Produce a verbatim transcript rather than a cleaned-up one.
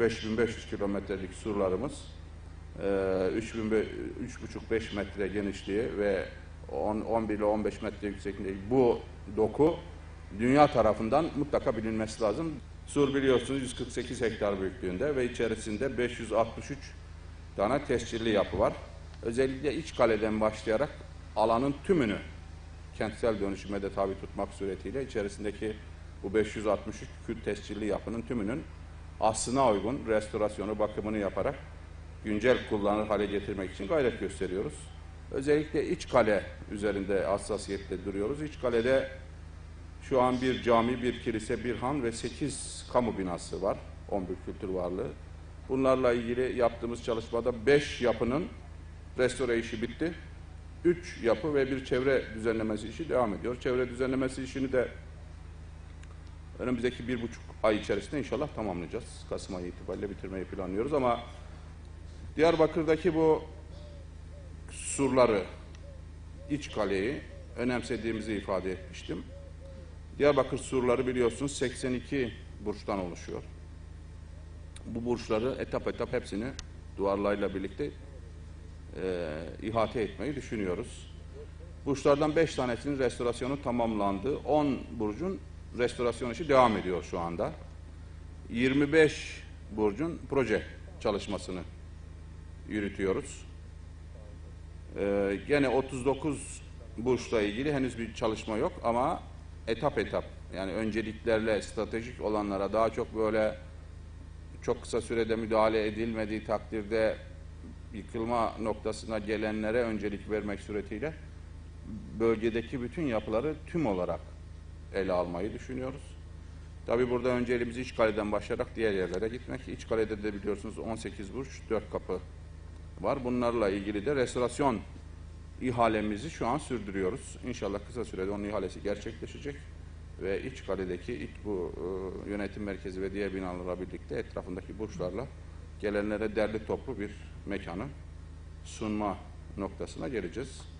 beş bin beş yüz kilometrelik surlarımız üç buçuk beş metre genişliği ve on bir ile on beş metre yüksekliği bu doku dünya tarafından mutlaka bilinmesi lazım. Sur biliyorsunuz yüz kırk sekiz hektar büyüklüğünde ve içerisinde beş yüz altmış üç tane tescilli yapı var. Özellikle iç kaleden başlayarak alanın tümünü kentsel dönüşüme de tabi tutmak suretiyle içerisindeki bu beş yüz altmış üç kült tescilli yapının tümünün aslına uygun restorasyonu, bakımını yaparak güncel kullanılır hale getirmek için gayret gösteriyoruz. Özellikle iç kale üzerinde hassasiyetle duruyoruz. İç kalede şu an bir cami, bir kilise, bir han ve sekiz kamu binası var. on bir kültür varlığı. Bunlarla ilgili yaptığımız çalışmada beş yapının restore işi bitti. üç yapı ve bir çevre düzenlemesi işi devam ediyor. Çevre düzenlemesi işini de önümüzdeki bir buçuk ay içerisinde inşallah tamamlayacağız. Kasım ayı itibariyle bitirmeyi planlıyoruz ama Diyarbakır'daki bu surları, iç kaleyi önemsediğimizi ifade etmiştim. Diyarbakır surları biliyorsunuz seksen iki burçtan oluşuyor. Bu burçları etap etap hepsini duvarlarıyla birlikte e, ihate etmeyi düşünüyoruz. Burçlardan beş tanesinin restorasyonu tamamlandı. on burcun restorasyon işi devam ediyor şu anda. yirmi beş burcun proje çalışmasını yürütüyoruz. Ee, gene otuz dokuz burçla ilgili henüz bir çalışma yok ama etap etap yani önceliklerle stratejik olanlara daha çok böyle çok kısa sürede müdahale edilmediği takdirde yıkılma noktasına gelenlere öncelik vermek suretiyle bölgedeki bütün yapıları tüm olarak ele almayı düşünüyoruz. Tabii burada önceliğimiz iç kaleden başlayarak diğer yerlere gitmek. İç kalede de biliyorsunuz on sekiz burç, dört kapı var. Bunlarla ilgili de restorasyon ihalemizi şu an sürdürüyoruz. İnşallah kısa sürede onun ihalesi gerçekleşecek ve iç kaledeki ilk bu e, yönetim merkezi ve diğer binalarla birlikte etrafındaki burçlarla gelenlere derli toplu bir mekanı sunma noktasına geleceğiz.